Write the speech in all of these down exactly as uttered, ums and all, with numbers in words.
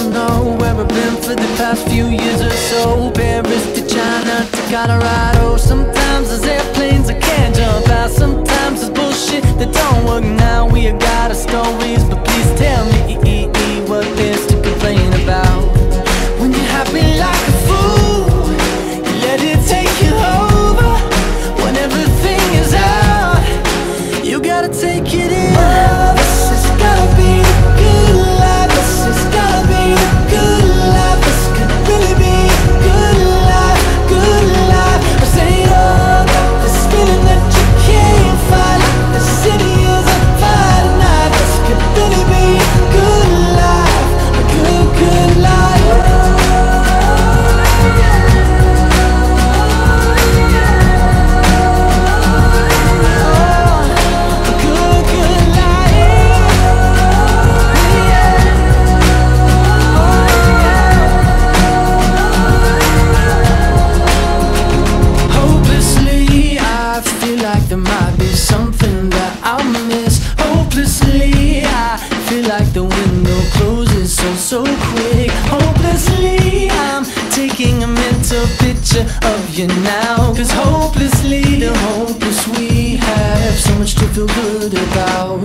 don't know where I've been for the past few years or so. Paris to China to Colorado. Sometimes there's airplanes I can't jump out. Sometimes there's bullshit that don't work. Now we got our stories, but please tell me what there's to complain about. When you're happy like a fool, you let it take you over. When everything is out, you gotta take it in. Oh, this has gotta be a good life. This has gotta be a good life. This could really be a good life, good life. I say it all, got this feeling that you can't find. The city is on fire tonight. This could really be a good life, a good, good life. Of you now, cause hopelessly the hopeless we have so much to feel good about.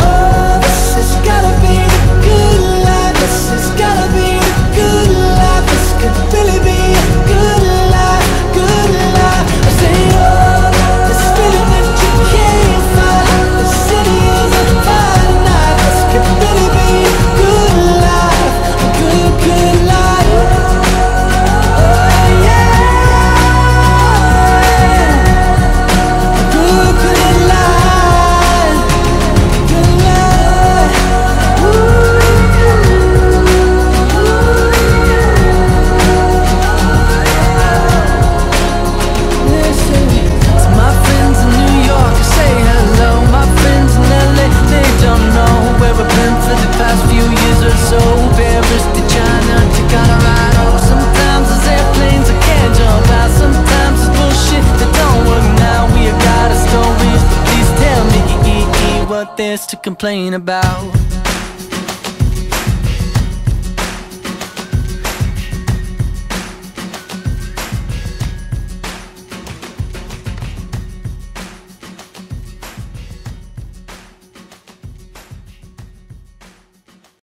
Oh, this has gotta be a good life. This has gotta be a good life. This could really be a good life, good life. I say, oh, this feeling that you can't find. The city is on fire tonight. This could really be a good life, a good, good life. Complain about